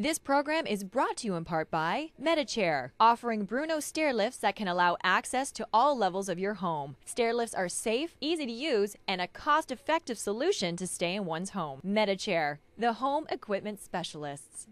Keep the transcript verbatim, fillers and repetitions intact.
This program is brought to you in part by Medichair, offering Bruno stair lifts that can allow access to all levels of your home. Stair lifts are safe, easy to use, and a cost-effective solution to stay in one's home. Medichair, the home equipment specialists.